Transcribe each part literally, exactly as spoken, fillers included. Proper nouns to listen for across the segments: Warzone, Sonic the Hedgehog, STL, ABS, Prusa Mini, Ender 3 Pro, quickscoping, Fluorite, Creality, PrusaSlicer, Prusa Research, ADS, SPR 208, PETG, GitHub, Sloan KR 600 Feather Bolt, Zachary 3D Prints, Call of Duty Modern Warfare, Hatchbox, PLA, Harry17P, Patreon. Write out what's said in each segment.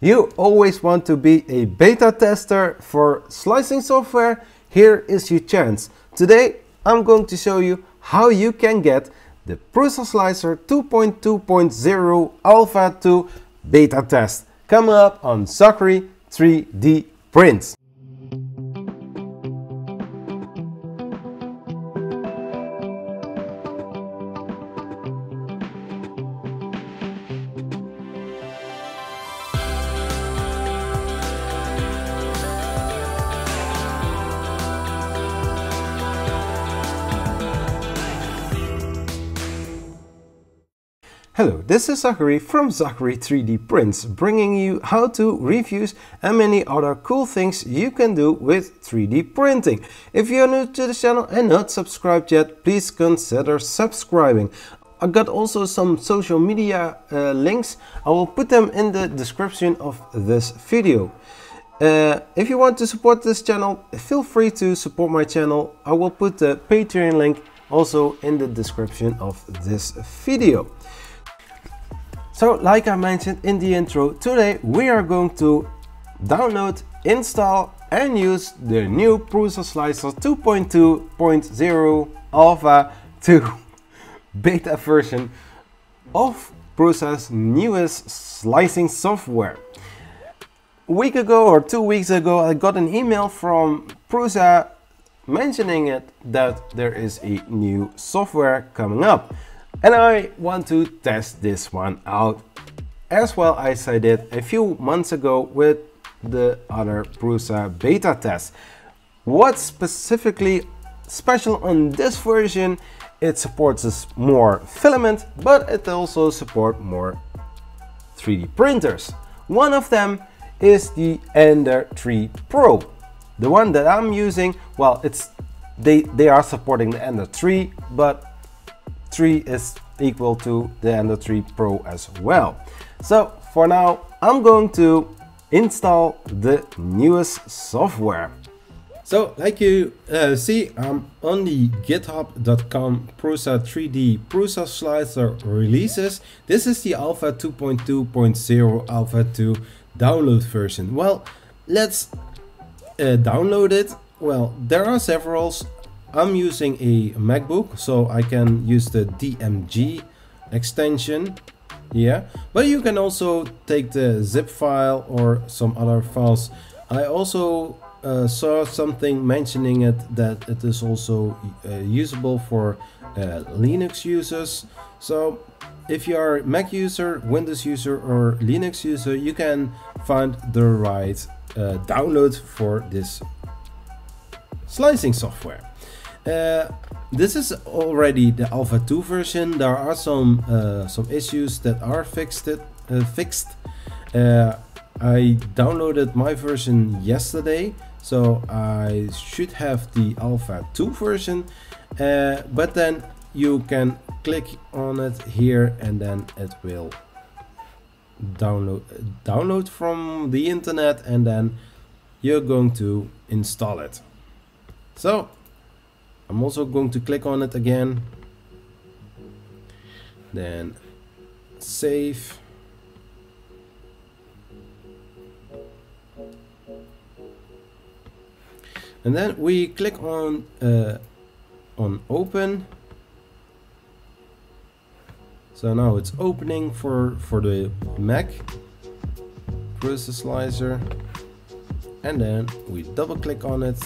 You always want to be a beta tester for slicing software? Here is your chance. Today I'm going to show you how you can get the Prusa Slicer two point two point zero Alpha two beta test, coming up on Zachary three D Prints. Hello, this is Zachary from Zachary three D Prints, bringing you how-to reviews and many other cool things you can do with three D printing. If you're new to the channel and not subscribed yet, please consider subscribing. I got also some social media uh, links. I will put them in the description of this video. Uh, if you want to support this channel, feel free to support my channel. I will put the Patreon link also in the description of this video. So, like I mentioned in the intro, today we are going to download, install and use the new Prusa Slicer two point two point zero Alpha two beta version of Prusa's newest slicing software. A week ago or two weeks ago I got an email from Prusa mentioning it that there is a new software coming up. And I want to test this one out as well as I did a few months ago with the other Prusa beta test. What's specifically special on this version? It supports more filament, but it also supports more three D printers. One of them is the Ender three Pro. The one that I'm using, well, it's they, they are supporting the Ender three, but three is equal to the Ender three Pro as well. So for now I'm going to install the newest software. So like you uh, see, I'm on the github dot com Prusa three D Prusa Slicer releases. This is the Alpha two point two point zero Alpha two download version. Well, let's uh, download it. Well, there are several. I'm using a MacBook, so I can use the D M G extension, yeah, but you can also take the zip file or some other files. I also uh, saw something mentioning it that it is also uh, usable for uh, Linux users. So if you are a Mac user, Windows user or Linux user, you can find the right uh, download for this slicing software. Uh, this is already the Alpha two version. There are some uh, some issues that are fixed. It, uh, fixed. Uh, I downloaded my version yesterday, so I should have the Alpha two version. Uh, but then you can click on it here, and then it will download download from the internet, and then you're going to install it. So I'm also going to click on it again, then save. And then we click on uh, on open. So now it's opening for, for the Mac, Prusa Slicer. And then we double click on it.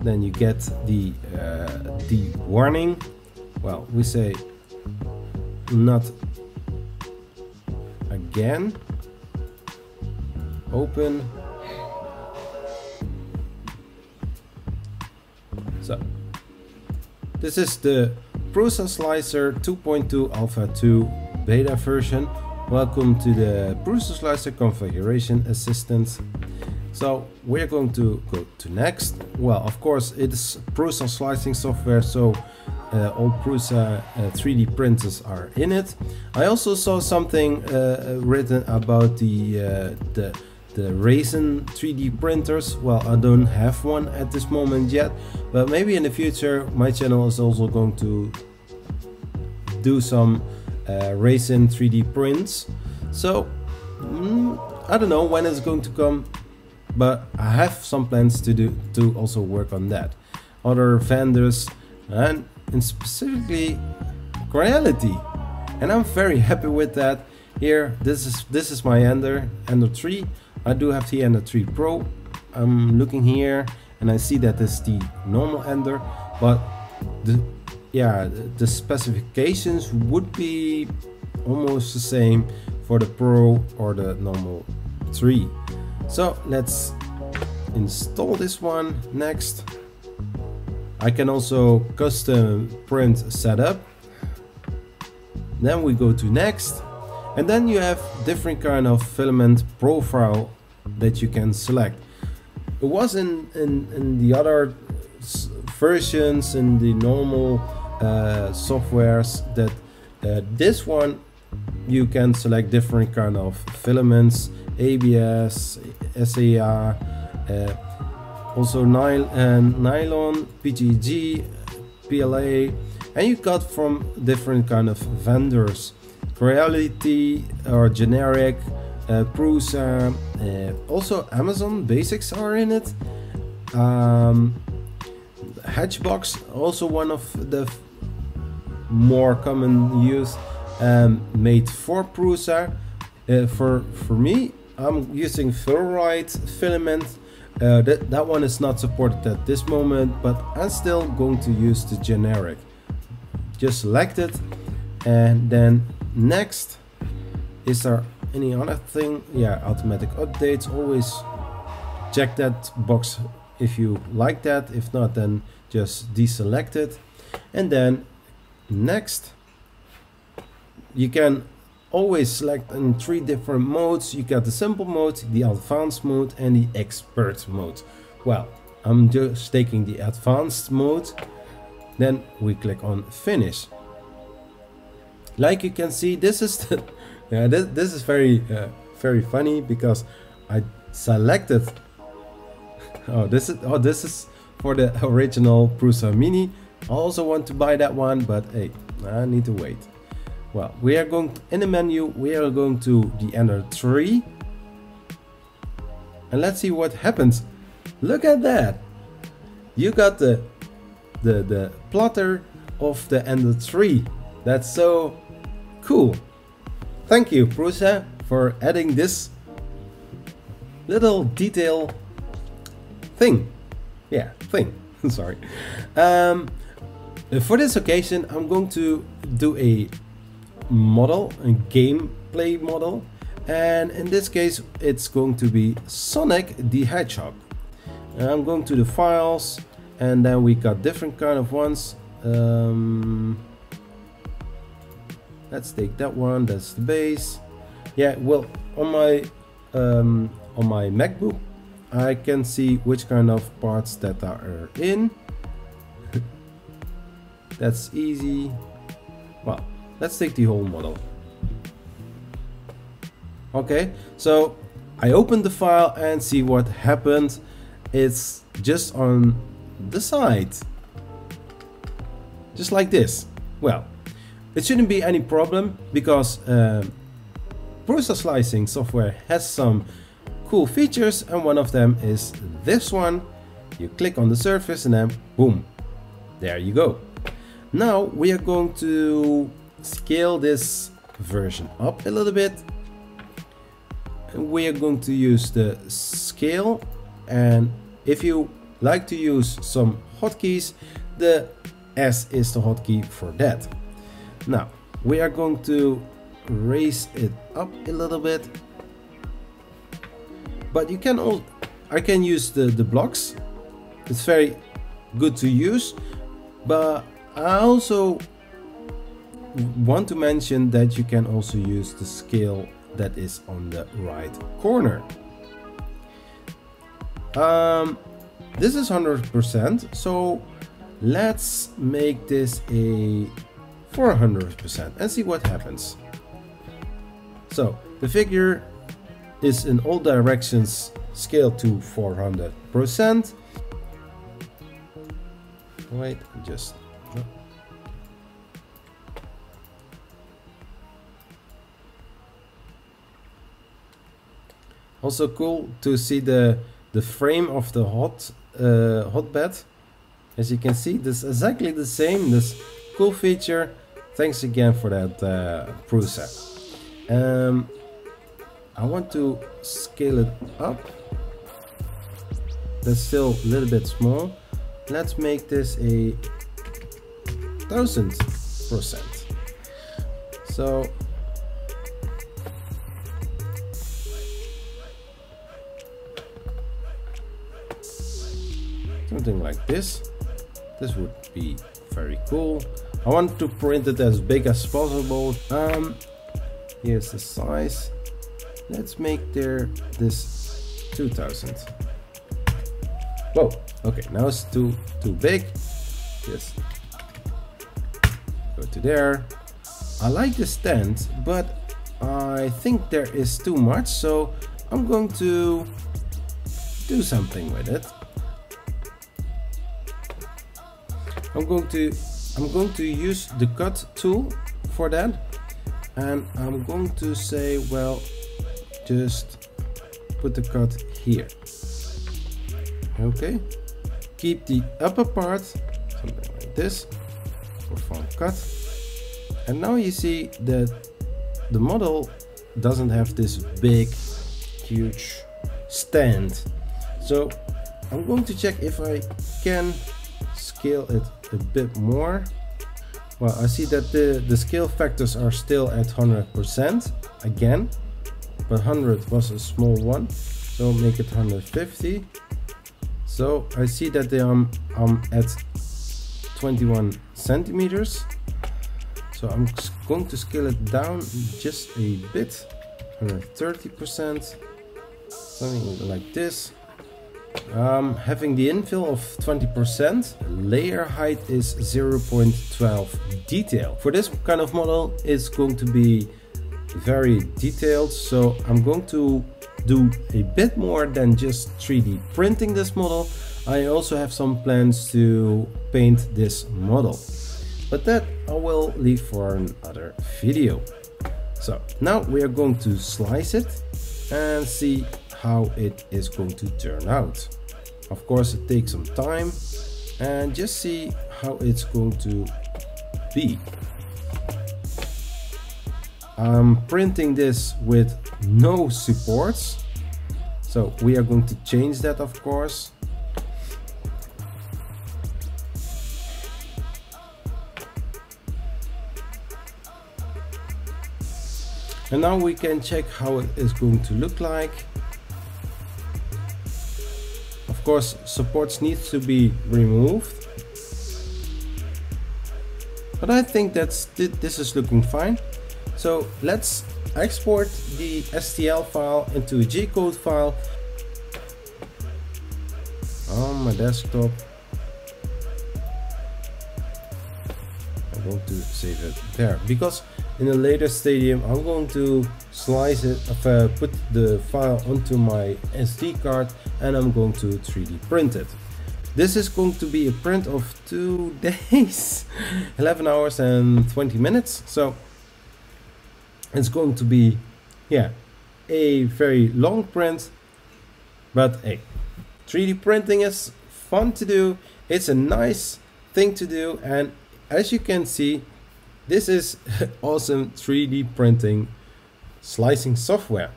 Then you get the uh, the warning. Well, we say not again. Open. So this is the Prusa Slicer two point two Alpha two beta version. Welcome to the Prusa Slicer configuration assistance. So we're going to go to next. Well, of course, it's Prusa slicing software, so uh, all Prusa uh, three D printers are in it. I also saw something uh, written about the, uh, the the Raisin three D printers. Well, I don't have one at this moment yet, but maybe in the future my channel is also going to do some uh, Raisin three D prints. So mm, I don't know when it's going to come, but I have some plans to do to also work on that. Other vendors and, and specifically Creality, and I'm very happy with that. Here, this is this is my Ender, Ender three. I do have the Ender three Pro. I'm looking here, and I see that is the normal Ender, but the yeah the specifications would be almost the same for the Pro or the normal three. So let's install this one next. I can also custom print setup. Then we go to next, and then you have different kind of filament profile that you can select. It was in in, in the other versions, in the normal uh, softwares, that uh, this one you can select different kind of filaments, A B S, S A R, uh, also nylon, uh, nylon, P E T G, P L A, and you got from different kind of vendors, Creality or generic, uh, Prusa, uh, also Amazon Basics are in it, um, Hatchbox, also one of the more common use, um, made for Prusa. Uh, for for me, I'm using Fluorite filament. Uh, that, that one is not supported at this moment, but I'm still going to use the generic. Just select it, and then next. Is there any other thing? Yeah, automatic updates. Always check that box if you like that. If not, then just deselect it, and then next. You can always select in three different modes. You got the simple mode, the advanced mode, and the expert mode. Well, I'm just taking the advanced mode. Then we click on finish. Like you can see, this is the, yeah, this, this is very uh, very funny, because I selected. Oh, this is oh this is for the original Prusa Mini. I also want to buy that one, but hey, I need to wait. Well, we are going to, in the menu, we are going to the Ender three, and let's see what happens. Look at that! You got the the the plotter of the Ender three. That's so cool. Thank you, Prusa, for adding this little detail thing. Yeah, thing. Sorry. Um, for this occasion, I'm going to do a model, a gameplay model, and in this case it's going to be Sonic the Hedgehog. And I'm going to the files, and then we got different kind of ones. Um, let's take that one. That's the base. Yeah, well, on my um, on my MacBook I can see which kind of parts that are in. That's easy. Well, let's take the whole model. Okay, so I opened the file and see what happened. It's just on the side. Just like this. Well, it shouldn't be any problem, because um, Prusa slicing software has some cool features, and one of them is this one. You click on the surface and then boom. There you go. Now we are going to scale this version up a little bit, and we are going to use the scale. And if you like to use some hotkeys, the S is the hotkey for that. Now we are going to raise it up a little bit, but you can all I can use the, the blocks. It's very good to use, but I also want to mention that you can also use the scale that is on the right corner. Um, this is one hundred percent, so let's make this a four hundred percent and see what happens. So the figure is in all directions scaled to four hundred percent. Wait, just Also cool to see the the frame of the hot uh, hotbed. As you can see, this is exactly the same. This cool feature. Thanks again for that, uh, Prusa. Um, I want to scale it up. That's still a little bit small. Let's make this a thousand percent. So something like this. This would be very cool. I want to print it as big as possible. Um, here's the size. Let's make there this two thousand. Whoa, okay, now it's too too big. Just go to there. I like this tent, but I think there is too much, so I'm going to do something with it. I'm going to I'm going to use the cut tool for that, and I'm going to say, well, just put the cut here. Okay, keep the upper part something like this for fun cut, and now you see that the model doesn't have this big huge stand. So I'm going to check if I can scale it a bit more. Well, I see that the, the scale factors are still at one hundred percent again, but one hundred was a small one, so make it one hundred fifty. So I see that they are um, at twenty-one centimeters, so I'm going to scale it down just a bit, one hundred thirty percent, something like this. Um, having the infill of twenty percent, layer height is zero point one two detail. For this kind of model, it's going to be very detailed, so I'm going to do a bit more than just three D printing this model. I also have some plans to paint this model, but that I will leave for another video. So now we are going to slice it and see how it is going to turn out. Of course, it takes some time, and just see how it's going to be. I'm printing this with no supports, so we are going to change that, of course. And now we can check how it is going to look like. Of course, supports need to be removed, but I think that's th this is looking fine. So let's export the S T L file into a G code file on my desktop. I'm going to save it there, because in a later stadium I'm going to slice it, uh, put the file onto my S D card, and I'm going to three D print it. This is going to be a print of two days, eleven hours and twenty minutes. So it's going to be, yeah, a very long print, but hey, three D printing is fun to do. It's a nice thing to do, and as you can see, this is awesome three D printing slicing software.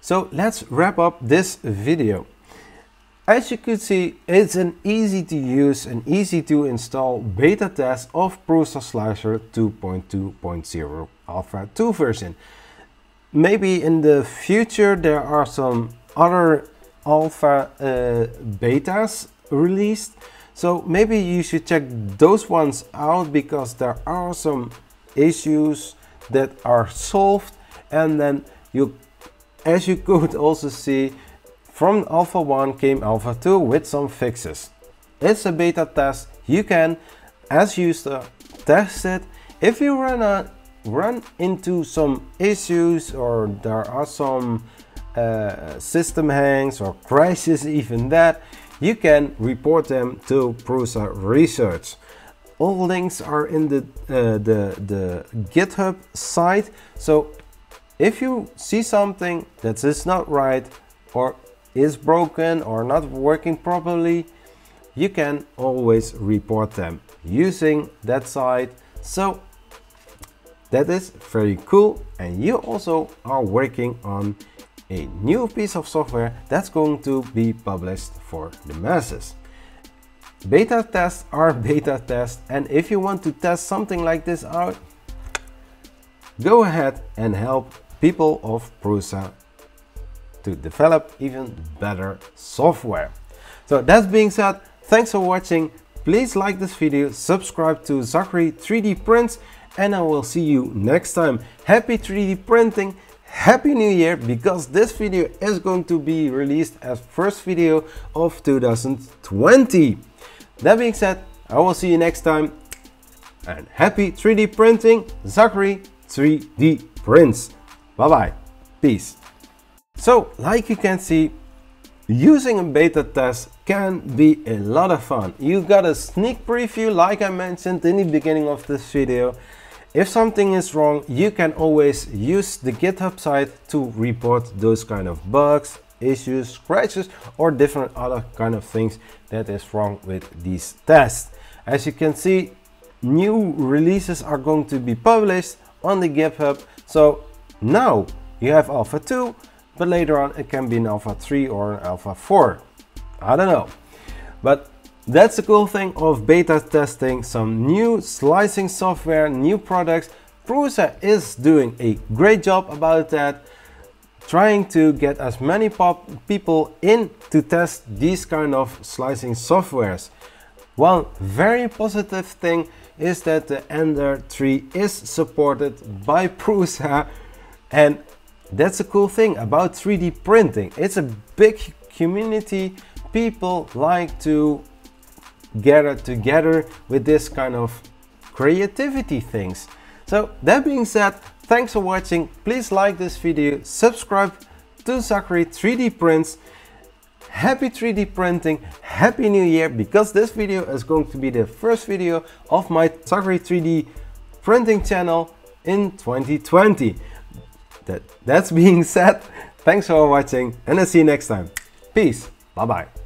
So let's wrap up this video. As you could see, it's an easy to use and easy to install beta test of Prusa Slicer two point two point zero Alpha two version. Maybe in the future there are some other alpha uh, betas released. So maybe you should check those ones out, because there are some issues that are solved, and then you, as you could also see, from Alpha one came Alpha two with some fixes. It's a beta test. You can, as user, test it. If you run a, run into some issues, or there are some uh, system hangs or crashes, even that, you can report them to Prusa Research. All links are in the, uh, the, the GitHub site. So if you see something that is not right, for is broken or not working properly, you can always report them using that site. So that is very cool, and you also are working on a new piece of software that's going to be published for the masses. Beta tests are beta tests, and if you want to test something like this out, go ahead and help people of Prusa to develop even better software. So that being said, thanks for watching. Please like this video, subscribe to Zachary three D Prints, and I will see you next time. Happy three D printing, happy new year, because this video is going to be released as first video of two thousand twenty. That being said, I will see you next time, and happy three D printing. Zachary three D Prints. Bye bye, peace. So, like you can see, using a beta test can be a lot of fun. You got a sneak preview, like I mentioned in the beginning of this video. If something is wrong, you can always use the GitHub site to report those kind of bugs, issues, scratches, or different other kind of things that is wrong with these tests. As you can see, new releases are going to be published on the GitHub. So now you have alpha two. But later on it can be an alpha three or an alpha four, I don't know. But that's the cool thing of beta testing some new slicing software, new products. Prusa is doing a great job about that, trying to get as many pop people in to test these kind of slicing softwares. One very positive thing is that the Ender three is supported by Prusa, and that's a cool thing about three D printing. It's a big community. People like to gather together with this kind of creativity things. So that being said, thanks for watching. Please like this video, subscribe to Zachary three D Prints. Happy three D printing, happy new year, because this video is going to be the first video of my Zachary three D printing channel in twenty twenty. That, that's being said, thanks for watching, and I'll see you next time. Peace, bye bye.